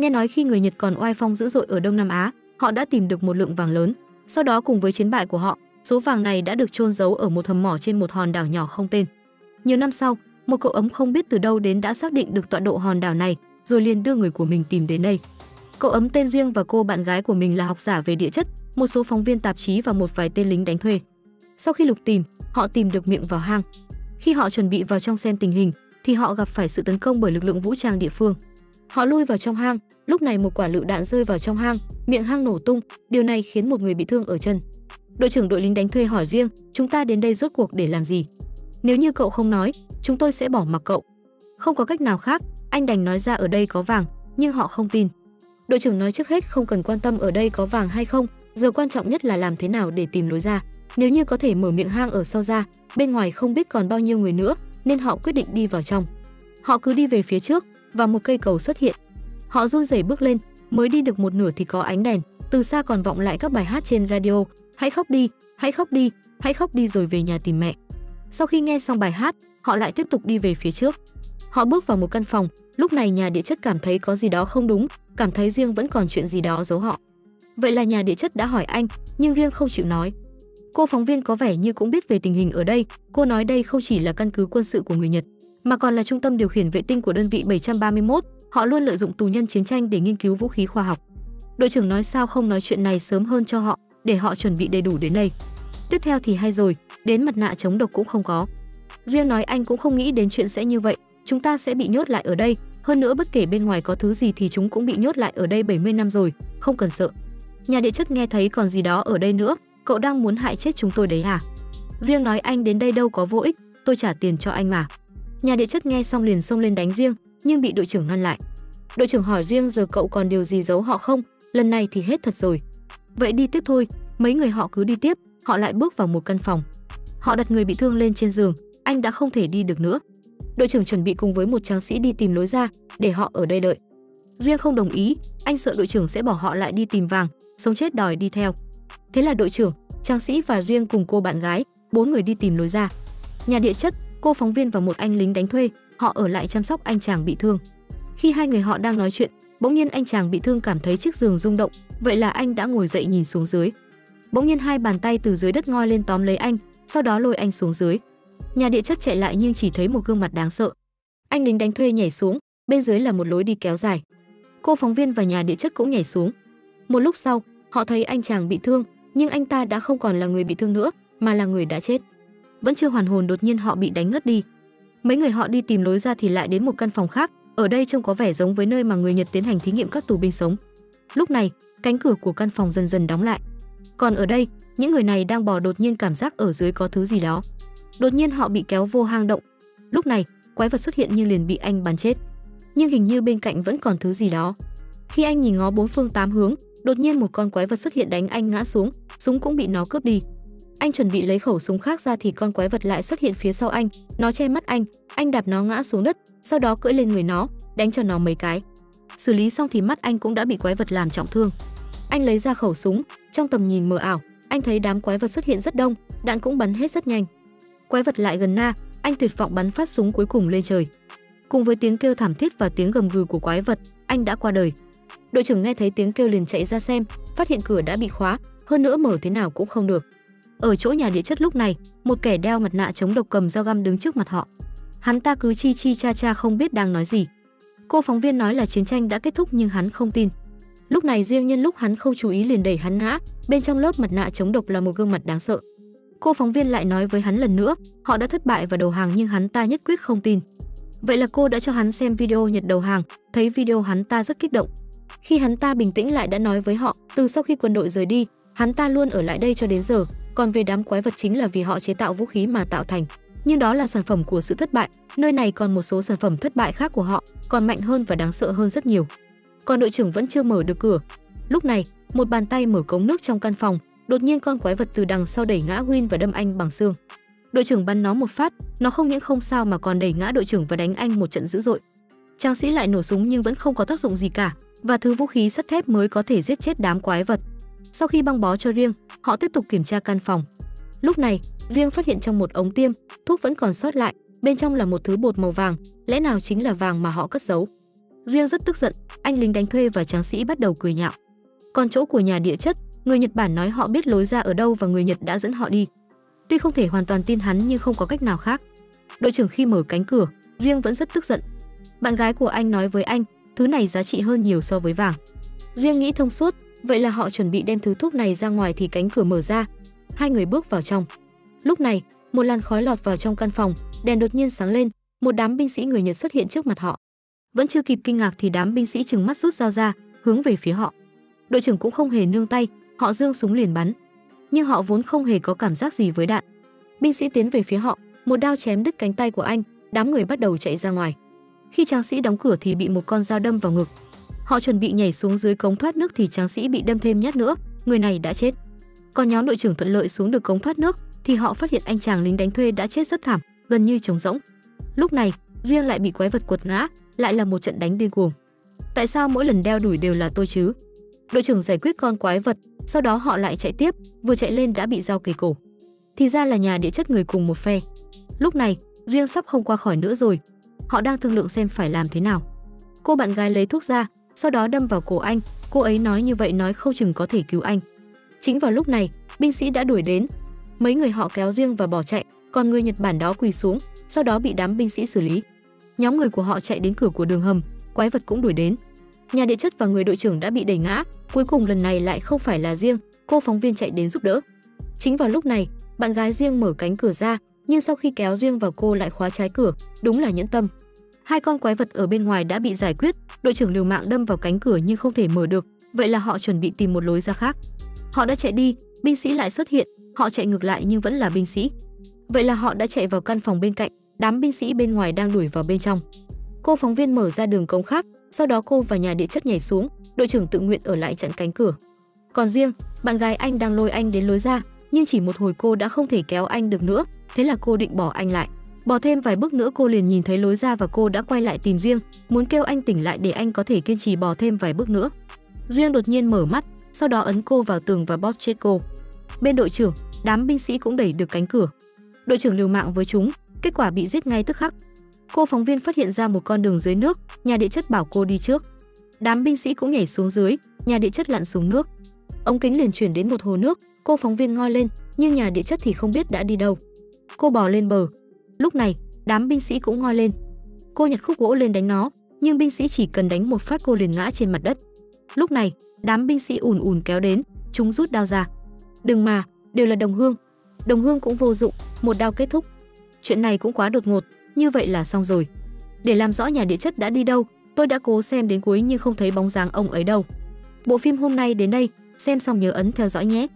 Nghe nói khi người Nhật còn oai phong dữ dội ở Đông Nam Á, họ đã tìm được một lượng vàng lớn. Sau đó cùng với chiến bại của họ, số vàng này đã được chôn giấu ở một hầm mỏ trên một hòn đảo nhỏ không tên. Nhiều năm sau, một cậu ấm không biết từ đâu đến đã xác định được tọa độ hòn đảo này, rồi liền đưa người của mình tìm đến đây. Cậu ấm tên Duyên và cô bạn gái của mình là học giả về địa chất, một số phóng viên tạp chí và một vài tên lính đánh thuê. Sau khi lục tìm, họ tìm được miệng vào hang. Khi họ chuẩn bị vào trong xem tình hình, thì họ gặp phải sự tấn công bởi lực lượng vũ trang địa phương. Họ lui vào trong hang, lúc này một quả lựu đạn rơi vào trong hang, miệng hang nổ tung, điều này khiến một người bị thương ở chân. Đội trưởng đội lính đánh thuê hỏi Duyên, chúng ta đến đây rốt cuộc để làm gì? Nếu như cậu không nói, chúng tôi sẽ bỏ mặc cậu. Không có cách nào khác, anh đành nói ra ở đây có vàng, nhưng họ không tin. Đội trưởng nói trước hết không cần quan tâm ở đây có vàng hay không, giờ quan trọng nhất là làm thế nào để tìm lối ra. Nếu như có thể mở miệng hang ở sau ra, bên ngoài không biết còn bao nhiêu người nữa, nên họ quyết định đi vào trong. Họ cứ đi về phía trước và một cây cầu xuất hiện. Họ run rẩy bước lên, mới đi được một nửa thì có ánh đèn, từ xa còn vọng lại các bài hát trên radio, hãy khóc đi, hãy khóc đi, hãy khóc đi rồi về nhà tìm mẹ. Sau khi nghe xong bài hát, họ lại tiếp tục đi về phía trước. Họ bước vào một căn phòng, lúc này nhà địa chất cảm thấy có gì đó không đúng, cảm thấy Duyên vẫn còn chuyện gì đó giấu họ. Vậy là nhà địa chất đã hỏi anh, nhưng Duyên không chịu nói. Cô phóng viên có vẻ như cũng biết về tình hình ở đây, cô nói đây không chỉ là căn cứ quân sự của người Nhật, mà còn là trung tâm điều khiển vệ tinh của đơn vị 731, họ luôn lợi dụng tù nhân chiến tranh để nghiên cứu vũ khí khoa học. Đội trưởng nói sao không nói chuyện này sớm hơn cho họ, để họ chuẩn bị đầy đủ đến đây. Tiếp theo thì hay rồi, đến mặt nạ chống độc cũng không có. Duyên nói anh cũng không nghĩ đến chuyện sẽ như vậy, chúng ta sẽ bị nhốt lại ở đây, hơn nữa bất kể bên ngoài có thứ gì thì chúng cũng bị nhốt lại ở đây 70 năm rồi, không cần sợ. Nhà địa chất nghe thấy còn gì đó ở đây nữa, cậu đang muốn hại chết chúng tôi đấy à? Riêng nói anh đến đây đâu có vô ích, tôi trả tiền cho anh mà. Nhà địa chất nghe xong liền xông lên đánh Riêng, nhưng bị đội trưởng ngăn lại. Đội trưởng hỏi Riêng giờ cậu còn điều gì giấu họ không, lần này thì hết thật rồi. Vậy đi tiếp thôi, mấy người họ cứ đi tiếp, họ lại bước vào một căn phòng. Họ đặt người bị thương lên trên giường, anh đã không thể đi được nữa. Đội trưởng chuẩn bị cùng với một tráng sĩ đi tìm lối ra, để họ ở đây đợi. Riêng không đồng ý, anh sợ đội trưởng sẽ bỏ họ lại đi tìm vàng, sống chết đòi đi theo. Thế là đội trưởng, tráng sĩ và Riêng cùng cô bạn gái, 4 người đi tìm lối ra. Nhà địa chất, cô phóng viên và một anh lính đánh thuê, họ ở lại chăm sóc anh chàng bị thương. Khi hai người họ đang nói chuyện, bỗng nhiên anh chàng bị thương cảm thấy chiếc giường rung động, vậy là anh đã ngồi dậy nhìn xuống dưới. Bỗng nhiên hai bàn tay từ dưới đất ngoi lên tóm lấy anh, sau đó lôi anh xuống dưới. Nhà địa chất chạy lại nhưng chỉ thấy một gương mặt đáng sợ. Anh lính đánh thuê nhảy xuống, bên dưới là một lối đi kéo dài. Cô phóng viên và nhà địa chất cũng nhảy xuống. Một lúc sau, họ thấy anh chàng bị thương, nhưng anh ta đã không còn là người bị thương nữa, mà là người đã chết. Vẫn chưa hoàn hồn đột nhiên họ bị đánh ngất đi. Mấy người họ đi tìm lối ra thì lại đến một căn phòng khác, ở đây trông có vẻ giống với nơi mà người Nhật tiến hành thí nghiệm các tù binh sống. Lúc này, cánh cửa của căn phòng dần dần đóng lại. Còn ở đây, những người này đang bò đột nhiên cảm giác ở dưới có thứ gì đó. Đột nhiên họ bị kéo vô hang động. Lúc này, quái vật xuất hiện nhưng liền bị anh bắn chết. Nhưng hình như bên cạnh vẫn còn thứ gì đó. Khi anh nhìn ngó bốn phương tám hướng, đột nhiên một con quái vật xuất hiện đánh anh ngã xuống, súng cũng bị nó cướp đi. Anh chuẩn bị lấy khẩu súng khác ra thì con quái vật lại xuất hiện phía sau anh, nó che mắt anh đạp nó ngã xuống đất, sau đó cưỡi lên người nó, đánh cho nó mấy cái. Xử lý xong thì mắt anh cũng đã bị quái vật làm trọng thương. Anh lấy ra khẩu súng, trong tầm nhìn mờ ảo, anh thấy đám quái vật xuất hiện rất đông, đạn cũng bắn hết rất nhanh. Quái vật lại gần na, anh tuyệt vọng bắn phát súng cuối cùng lên trời. Cùng với tiếng kêu thảm thiết và tiếng gầm gừ của quái vật, anh đã qua đời. Đội trưởng nghe thấy tiếng kêu liền chạy ra xem, phát hiện cửa đã bị khóa, hơn nữa mở thế nào cũng không được. Ở chỗ nhà địa chất lúc này, một kẻ đeo mặt nạ chống độc cầm dao găm đứng trước mặt họ. Hắn ta cứ chi chi cha cha không biết đang nói gì. Cô phóng viên nói là chiến tranh đã kết thúc nhưng hắn không tin. Lúc này Duyên nhân lúc hắn không chú ý liền đẩy hắn ngã, bên trong lớp mặt nạ chống độc là một gương mặt đáng sợ. Cô phóng viên lại nói với hắn lần nữa, họ đã thất bại và đầu hàng nhưng hắn ta nhất quyết không tin. Vậy là cô đã cho hắn xem video Nhật đầu hàng, thấy video hắn ta rất kích động. Khi hắn ta bình tĩnh lại đã nói với họ, từ sau khi quân đội rời đi, hắn ta luôn ở lại đây cho đến giờ, còn về đám quái vật chính là vì họ chế tạo vũ khí mà tạo thành. Nhưng đó là sản phẩm của sự thất bại, nơi này còn một số sản phẩm thất bại khác của họ, còn mạnh hơn và đáng sợ hơn rất nhiều. Còn đội trưởng vẫn chưa mở được cửa. Lúc này, một bàn tay mở cống nước trong căn phòng, đột nhiên con quái vật từ đằng sau đẩy ngã Win và đâm anh bằng xương. Đội trưởng bắn nó một phát, nó không những không sao mà còn đẩy ngã đội trưởng và đánh anh một trận dữ dội. Tráng sĩ lại nổ súng nhưng vẫn không có tác dụng gì cả, và thứ vũ khí sắt thép mới có thể giết chết đám quái vật. Sau khi băng bó cho Riêng, họ tiếp tục kiểm tra căn phòng. Lúc này, Riêng phát hiện trong một ống tiêm, thuốc vẫn còn sót lại, bên trong là một thứ bột màu vàng, lẽ nào chính là vàng mà họ cất giấu. Rie rất tức giận, anh lính đánh thuê và tráng sĩ bắt đầu cười nhạo. Còn chỗ của nhà địa chất, người Nhật Bản nói họ biết lối ra ở đâu và người Nhật đã dẫn họ đi. Tuy không thể hoàn toàn tin hắn nhưng không có cách nào khác. Đội trưởng khi mở cánh cửa, Rie vẫn rất tức giận. Bạn gái của anh nói với anh, thứ này giá trị hơn nhiều so với vàng. Rie nghĩ thông suốt, vậy là họ chuẩn bị đem thứ thuốc này ra ngoài thì cánh cửa mở ra. Hai người bước vào trong. Lúc này, một làn khói lọt vào trong căn phòng, đèn đột nhiên sáng lên, một đám binh sĩ người Nhật xuất hiện trước mặt họ. Vẫn chưa kịp kinh ngạc thì đám binh sĩ trừng mắt rút dao ra, hướng về phía họ. Đội trưởng cũng không hề nương tay, họ giương súng liền bắn. Nhưng họ vốn không hề có cảm giác gì với đạn. Binh sĩ tiến về phía họ, một đao chém đứt cánh tay của anh, đám người bắt đầu chạy ra ngoài. Khi tráng sĩ đóng cửa thì bị một con dao đâm vào ngực. Họ chuẩn bị nhảy xuống dưới cống thoát nước thì tráng sĩ bị đâm thêm nhát nữa, người này đã chết. Còn nhóm đội trưởng thuận lợi xuống được cống thoát nước thì họ phát hiện anh chàng lính đánh thuê đã chết rất thảm, gần như trống rỗng. Lúc này, Rie lại bị quái vật quật ngã, lại là một trận đánh điên cuồng. Tại sao mỗi lần đeo đuổi đều là tôi chứ? Đội trưởng giải quyết con quái vật, sau đó họ lại chạy tiếp, vừa chạy lên đã bị dao kề cổ. Thì ra là nhà địa chất người cùng một phe. Lúc này, Rie sắp không qua khỏi nữa rồi. Họ đang thương lượng xem phải làm thế nào. Cô bạn gái lấy thuốc ra, sau đó đâm vào cổ anh, cô ấy nói như vậy nói không chừng có thể cứu anh. Chính vào lúc này, binh sĩ đã đuổi đến. Mấy người họ kéo Rie và bỏ chạy, còn người Nhật Bản đó quỳ xuống, sau đó bị đám binh sĩ xử lý. Nhóm người của họ chạy đến cửa của đường hầm, quái vật cũng đuổi đến. Nhà địa chất và người đội trưởng đã bị đẩy ngã, cuối cùng lần này lại không phải là Rie, cô phóng viên chạy đến giúp đỡ. Chính vào lúc này, bạn gái Rie mở cánh cửa ra, nhưng sau khi kéo Rie vào cô lại khóa trái cửa, đúng là nhẫn tâm. Hai con quái vật ở bên ngoài đã bị giải quyết, đội trưởng liều mạng đâm vào cánh cửa nhưng không thể mở được, vậy là họ chuẩn bị tìm một lối ra khác. Họ đã chạy đi, binh sĩ lại xuất hiện, họ chạy ngược lại nhưng vẫn là binh sĩ. Vậy là họ đã chạy vào căn phòng bên cạnh, đám binh sĩ bên ngoài đang đuổi vào bên trong. Cô phóng viên mở ra đường cống khác, sau đó cô và nhà địa chất nhảy xuống, đội trưởng tự nguyện ở lại chặn cánh cửa. Còn Rie, bạn gái anh đang lôi anh đến lối ra, nhưng chỉ một hồi cô đã không thể kéo anh được nữa, thế là cô định bỏ anh lại. Bỏ thêm vài bước nữa cô liền nhìn thấy lối ra và cô đã quay lại tìm Rie, muốn kêu anh tỉnh lại để anh có thể kiên trì bỏ thêm vài bước nữa. Rie đột nhiên mở mắt, sau đó ấn cô vào tường và bóp chết cô. Bên đội trưởng, đám binh sĩ cũng đẩy được cánh cửa. Đội trưởng liều mạng với chúng, kết quả bị giết ngay tức khắc. Cô phóng viên phát hiện ra một con đường dưới nước, nhà địa chất bảo cô đi trước. Đám binh sĩ cũng nhảy xuống dưới, nhà địa chất lặn xuống nước. Ống kính liền chuyển đến một hồ nước, cô phóng viên ngoi lên, nhưng nhà địa chất thì không biết đã đi đâu. Cô bò lên bờ. Lúc này, đám binh sĩ cũng ngoi lên. Cô nhặt khúc gỗ lên đánh nó, nhưng binh sĩ chỉ cần đánh một phát cô liền ngã trên mặt đất. Lúc này, đám binh sĩ ùn ùn kéo đến, chúng rút đao ra. Đừng mà, đều là đồng hương cũng vô dụng, một đao kết thúc. Chuyện này cũng quá đột ngột, như vậy là xong rồi. Để làm rõ nhà địa chất đã đi đâu, tôi đã cố xem đến cuối nhưng không thấy bóng dáng ông ấy đâu. Bộ phim hôm nay đến đây, xem xong nhớ ấn theo dõi nhé.